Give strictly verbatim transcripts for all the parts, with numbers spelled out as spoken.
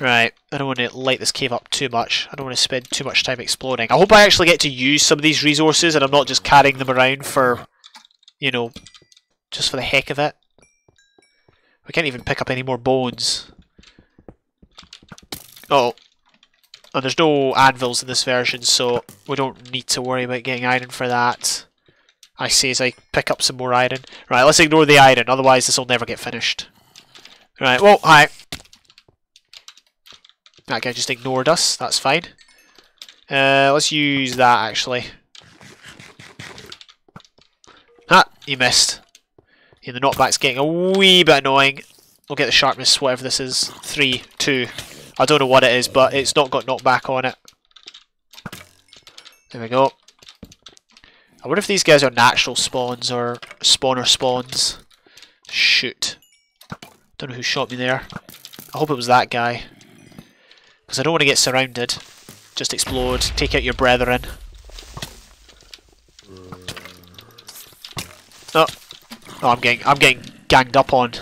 Right, I don't want to light this cave up too much. I don't want to spend too much time exploring. I hope I actually get to use some of these resources and I'm not just carrying them around for, you know, just for the heck of it. We can't even pick up any more bones. Uh oh. And there's no anvils in this version, so we don't need to worry about getting iron for that. I see as I pick up some more iron. Right, let's ignore the iron, otherwise this will never get finished. Right, well, hi. That guy just ignored us, that's fine. Uh, let's use that, actually. Ah, you missed. Yeah, the knockback's getting a wee bit annoying. We'll get the sharpness, whatever this is. Three, two. I don't know what it is, but it's not got knockback on it. There we go. I wonder if these guys are natural spawns or spawner spawns. Shoot. Don't know who shot me there. I hope it was that guy. Because I don't want to get surrounded. Just explode. Take out your brethren. Oh, oh I'm getting I'm getting ganged up on.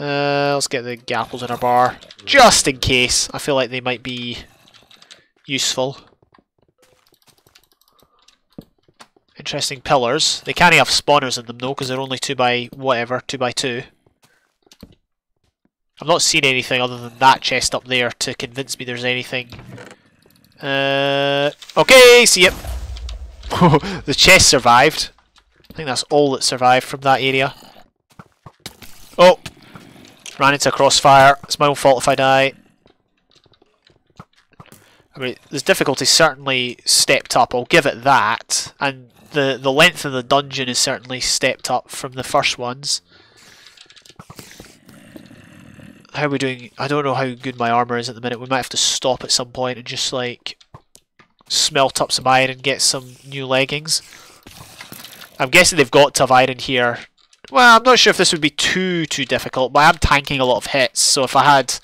Uh, let's get the gapples in our bar, just in case. I feel like they might be useful. Interesting pillars. They can't have spawners in them though, because they're only two by whatever, two by two. I've not seen anything other than that chest up there to convince me there's anything. Uh, okay, see it. The chest survived. I think that's all that survived from that area. Oh. Ran into a crossfire. It's my own fault if I die. I mean, this difficulty certainly stepped up, I'll give it that. And the, the length of the dungeon is certainly stepped up from the first ones. How are we doing? I don't know how good my armour is at the minute. We might have to stop at some point and just, like, smelt up some iron and get some new leggings. I'm guessing they've got to have iron here. Well, I'm not sure if this would be too, too difficult, but I am tanking a lot of hits, so if I had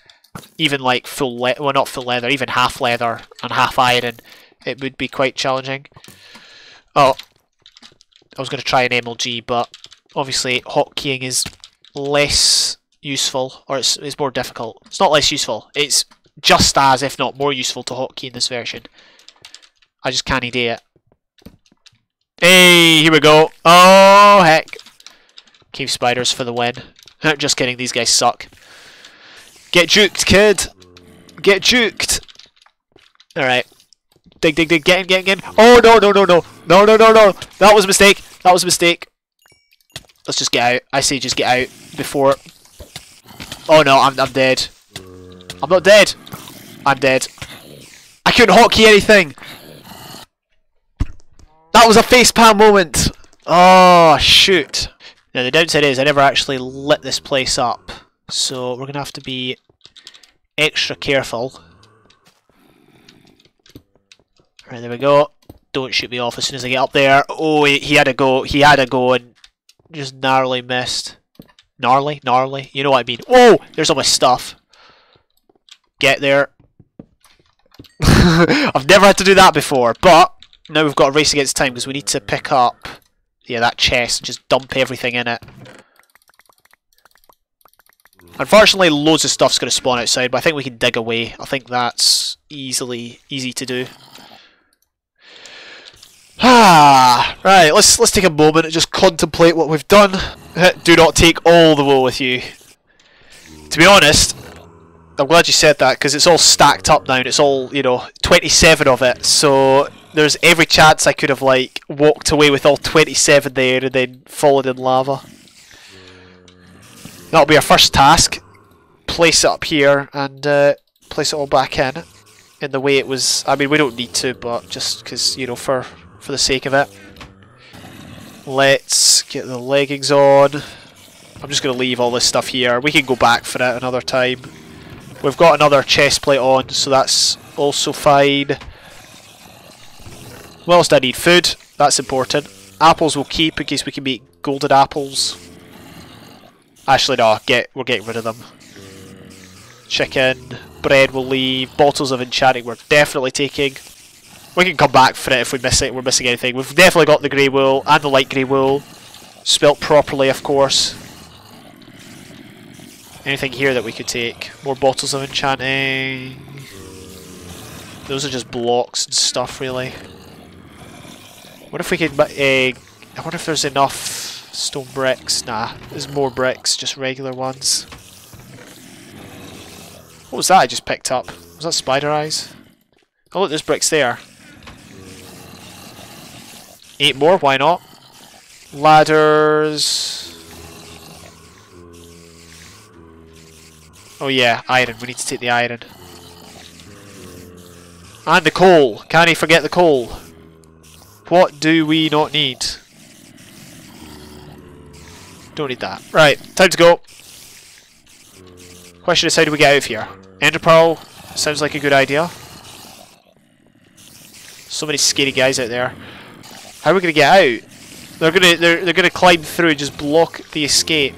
even like full leather, well not full leather, even half leather and half iron, it would be quite challenging. Oh, I was going to try an M L G, but obviously hotkeying is less useful, or it's, it's more difficult. It's not less useful, it's just as, if not more useful to hotkey in this version. I just can't do it. Hey, here we go. Oh, heck. Cave spiders for the win. Just kidding, these guys suck. Get juked, kid! Get juked! Alright. Dig, dig, dig, get in, get in, get in. Oh, no, no, no, no. No, no, no, no. That was a mistake. That was a mistake. Let's just get out. I say just get out before... Oh, no, I'm, I'm dead. I'm not dead. I'm dead. I couldn't hotkey anything. That was a facepalm moment. Oh, shoot. Now the downside is I never actually lit this place up, so we're going to have to be extra careful. Right, there we go. Don't shoot me off as soon as I get up there. Oh, he, he had a go, he had a go and just narrowly missed. Gnarly? Gnarly? You know what I mean. Oh, there's all my stuff. Get there. I've never had to do that before, but now we've got a race against time because we need to pick up... Yeah, that chest, just dump everything in it. Unfortunately, loads of stuff's going to spawn outside, but I think we can dig away. I think that's easily easy to do. Ah, right, let's let's take a moment and just contemplate what we've done. Do not take all the wool with you. To be honest, I'm glad you said that, because it's all stacked up now, and it's all, you know, twenty-seven of it, so... There's every chance I could have, like, walked away with all twenty-seven there and then fallen in lava. That'll be our first task. Place it up here and uh, place it all back in. In the way it was... I mean, we don't need to, but just because, you know, for, for the sake of it. Let's get the leggings on. I'm just going to leave all this stuff here. We can go back for it another time. We've got another chest plate on, so that's also fine. Whilst I need food, that's important. Apples will keep in case we can make golden apples. Actually no, get we're getting rid of them. Chicken, bread will leave, bottles of enchanting we're definitely taking. We can come back for it if we miss it, we're missing anything. We've definitely got the grey wool and the light grey wool. Spelt properly, of course. Anything here that we could take? More bottles of enchanting. Those are just blocks and stuff, really. What if we could... Uh, I wonder if there's enough stone bricks. Nah, there's more bricks, just regular ones. What was that I just picked up? Was that spider eyes? Oh look, there's bricks there. Eight more, why not? Ladders... Oh yeah, iron. We need to take the iron. And the coal! Can't you forget the coal? What do we not need? Don't need that. Right, time to go. Question is, how do we get out of here? Ender Pearl sounds like a good idea. So many scary guys out there. How are we gonna get out? They're gonna they're they're gonna climb through and just block the escape.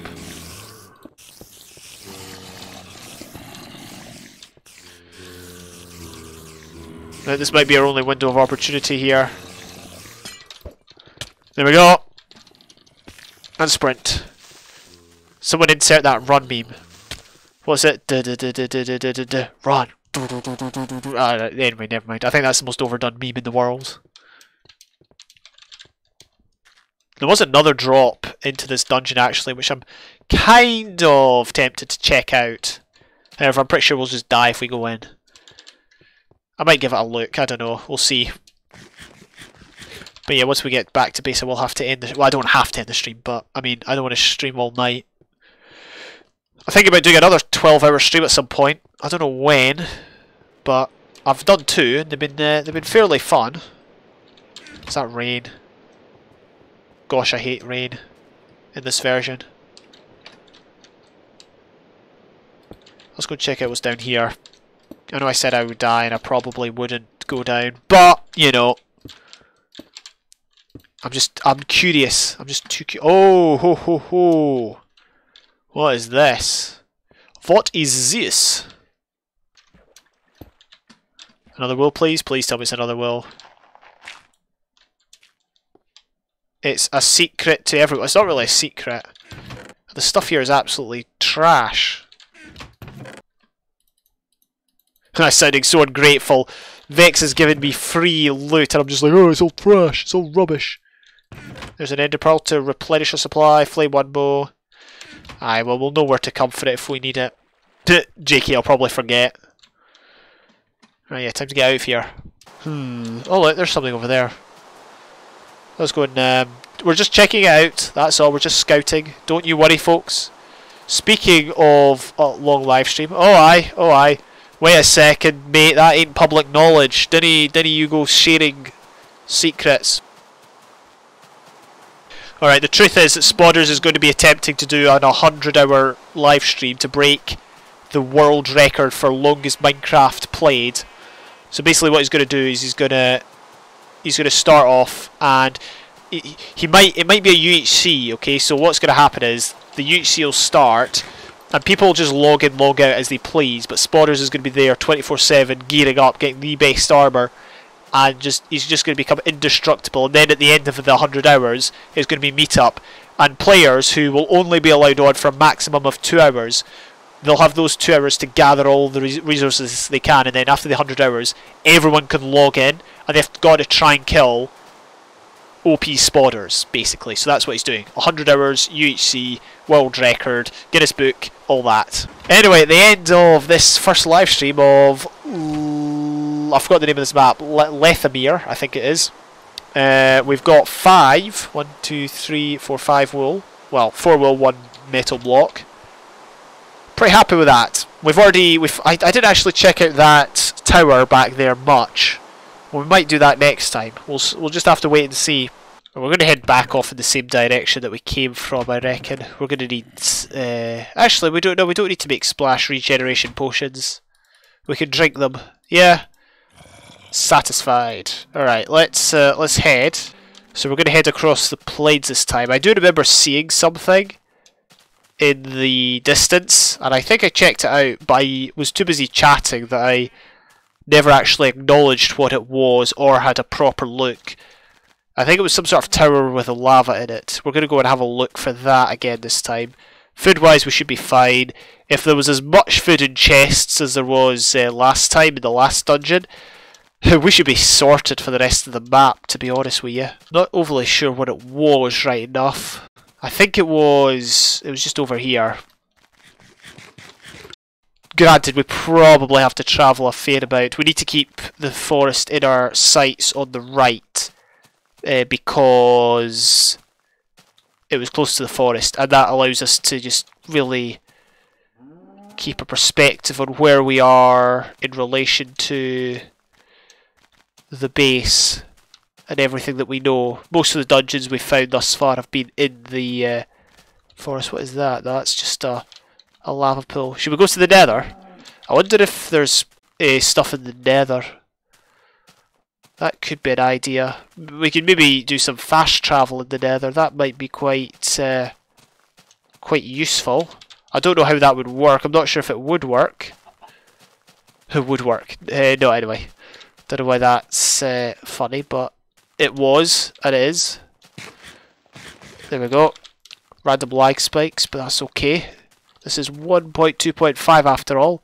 Now, this might be our only window of opportunity here. There we go. And sprint. Someone insert that run meme. What's it? Duh, duh, duh, duh, duh, duh, duh, duh. Run. Uh, anyway, never mind. I think that's the most overdone meme in the world. There was another drop into this dungeon actually, which I'm kind of tempted to check out. However, I'm pretty sure we'll just die if we go in. I might give it a look, I don't know, we'll see. But yeah, once we get back to base I will have to end the... Well, I don't have to end the stream, but I mean, I don't want to stream all night. I think about doing another twelve hour stream at some point. I don't know when, but I've done two and they've been, uh, they've been fairly fun. Is that rain? Gosh, I hate rain in this version. Let's go check out what's down here. I know I said I would die and I probably wouldn't go down, but, you know, I'm just, I'm curious. I'm just too cu- Oh, ho, ho, ho. What is this? What is this? Another will, please? Please tell me it's another will. It's a secret to everyone. It's not really a secret. The stuff here is absolutely trash. I'm sounding so ungrateful. Vechs has given me free loot and I'm just like, oh, it's all trash, it's all rubbish. There's an ender pearl to replenish a supply, flame one bow. Aye, well, we'll know where to come for it if we need it. J K, I'll probably forget. Right, yeah, time to get out of here. Hmm. Oh, look, there's something over there. Let's go and, um, we're just checking it out, that's all, we're just scouting. Don't you worry, folks. Speaking of a long live stream, oh aye, oh aye. Wait a second, mate, that ain't public knowledge. Dinny, dinny you go sharing secrets. Alright, the truth is that Spotters is going to be attempting to do an one hundred hour live stream to break the world record for longest Minecraft played. So basically what he's going to do is he's going to he's going to start off and he, he might it might be a U H C, okay? So what's going to happen is the U H C will start and people just log in, log out as they please, but Spotters is going to be there twenty-four seven, gearing up, getting the best armour, and just he's just going to become indestructible. And then at the end of the one hundred hours, it's going to be meetup, and players who will only be allowed on for a maximum of two hours, they'll have those two hours to gather all the res resources they can, and then after the one hundred hours, everyone can log in, and they've got to try and kill O P Spotters, basically. So that's what he's doing. one hundred hours, U H C, world record, Guinness Book, all that. Anyway, at the end of this first live stream of... L I forgot the name of this map. L Lethamyr, I think it is. Uh, we've got five. One, two, three, four, five wool. Well, four wool, one metal block. Pretty happy with that. We've already... We've, I, I didn't actually check out that tower back there much. Well, we might do that next time. We'll we'll just have to wait and see. We're going to head back off in the same direction that we came from, I reckon. We're going to need... Uh, actually, we don't know. We don't need to make splash regeneration potions. We can drink them. Yeah. Satisfied. Alright, let's uh, let's head. So we're going to head across the plains this time. I do remember seeing something in the distance, and I think I checked it out, but I was too busy chatting that I... never actually acknowledged what it was or had a proper look. I think it was some sort of tower with a lava in it. We're going to go and have a look for that again this time. Food-wise, we should be fine. If there was as much food in chests as there was uh, last time in the last dungeon, we should be sorted for the rest of the map, to be honest with you. Not overly sure what it was right enough. I think it was... it was just over here. Granted, we probably have to travel a fair amount. We need to keep the forest in our sights on the right, uh, because it was close to the forest, and that allows us to just really keep a perspective on where we are in relation to the base and everything that we know. Most of the dungeons we've found thus far have been in the uh, forest. What is that? That's just a, a lava pool. Should we go to the Nether? I wonder if there's uh, stuff in the Nether. That could be an idea. We could maybe do some fast travel in the Nether. That might be quite uh, quite useful. I don't know how that would work. I'm not sure if it would work. It would work. Uh, no, anyway. Don't know why that's uh, funny, but it was, it is. There we go. Random lag spikes, but that's okay. This is one point two point five after all.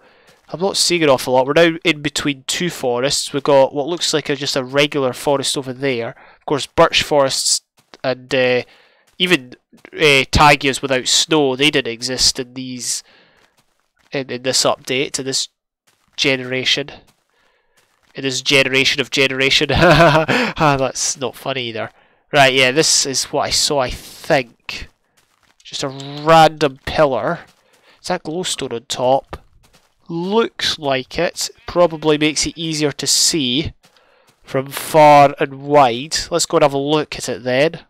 I'm not seeing an awful lot. We're now in between two forests. We've got what looks like a, just a regular forest over there. Of course, birch forests and uh, even uh, tagias without snow, they didn't exist in these in, in this update, in this generation. In this generation of generation. That's not funny either. Right, yeah, this is what I saw, I think. Just a random pillar. Is that glowstone on top? Looks like it. Probably makes it easier to see from far and wide. Let's go and have a look at it then.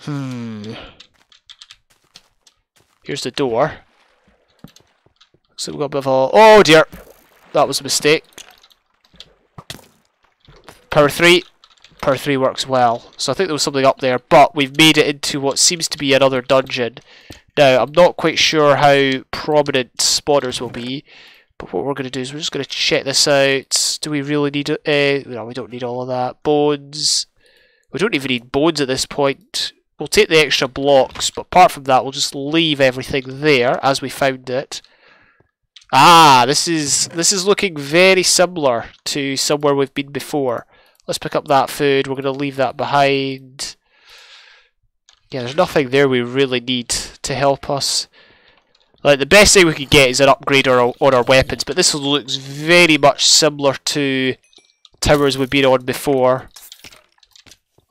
Hmm. Here's the door. Looks like we've got a bit of a... oh dear! That was a mistake. Power three. Power three works well. So I think there was something up there, but we've made it into what seems to be another dungeon. Now, I'm not quite sure how prominent spotters will be, but what we're going to do is we're just going to check this out. Do we really need... Uh, no, we don't need all of that. Bones. We don't even need bones at this point. We'll take the extra blocks, but apart from that, we'll just leave everything there as we found it. Ah, this is this is looking very similar to somewhere we've been before. Let's pick up that food. We're going to leave that behind. Yeah, there's nothing there we really need to help us. Like, the best thing we could get is an upgrade on our, on our weapons, but this looks very much similar to towers we've been on before.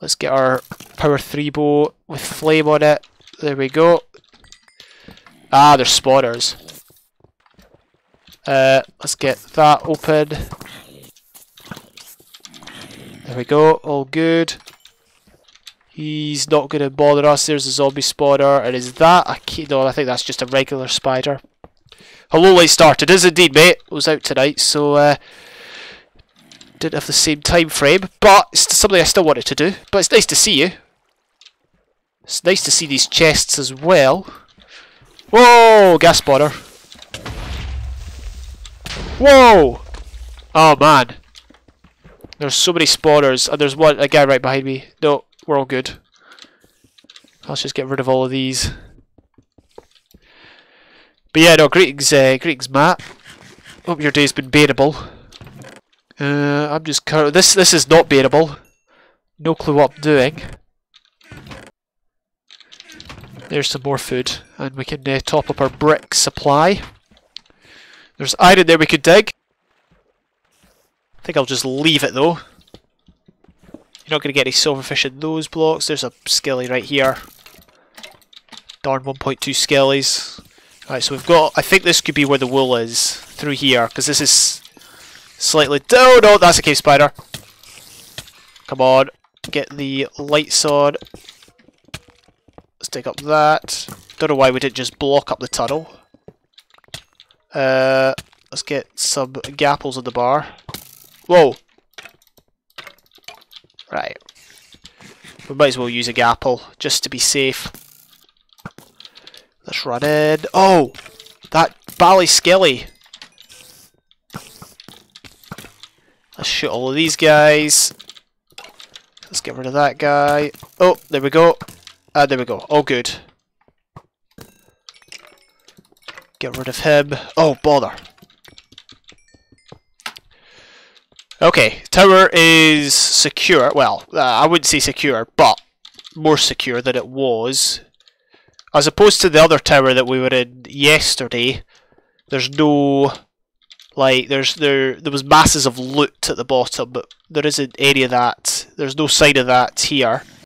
Let's get our power three bow with flame on it. There we go. Ah, there's spotters. Uh, let's get that open. There we go, all good. He's not going to bother us. There's a zombie spotter. And is that a key? No, I think that's just a regular spider. Hello, light starter. It is indeed, mate. I was out tonight, so uh, didn't have the same time frame. But it's something I still wanted to do. But it's nice to see you. It's nice to see these chests as well. Whoa, gas spotter. Whoa! Oh man, there's so many spawners, and there's one a guy right behind me. No, we're all good. Let's just get rid of all of these. But yeah, no, greetings, uh, greetings, Matt. Hope your day's been bearable. Uh, I'm just cur- this. This is not bearable. No clue what I'm doing. There's some more food, and we can uh, top up our brick supply. There's iron there we could dig. I think I'll just leave it though. You're not going to get any silverfish in those blocks. There's a skelly right here. Darn one point two skellies. Alright, so we've got... I think this could be where the wool is. Through here, because this is slightly... oh no, that's a cave spider. Come on. Get the lights on. Let's dig up that. Don't know why we didn't just block up the tunnel. Uh, let's get some gapples on the bar. Whoa! Right. We might as well use a gapple, just to be safe. Let's run in. Oh! That bally skelly! Let's shoot all of these guys. Let's get rid of that guy. Oh, there we go. Ah, there we go. All good. Get rid of him. Oh, bother. Okay, tower is secure. Well, uh, I wouldn't say secure, but more secure than it was. As opposed to the other tower that we were in yesterday, there's no... Like, there's there there was masses of loot at the bottom, but there isn't any of that. There's no sign of that here.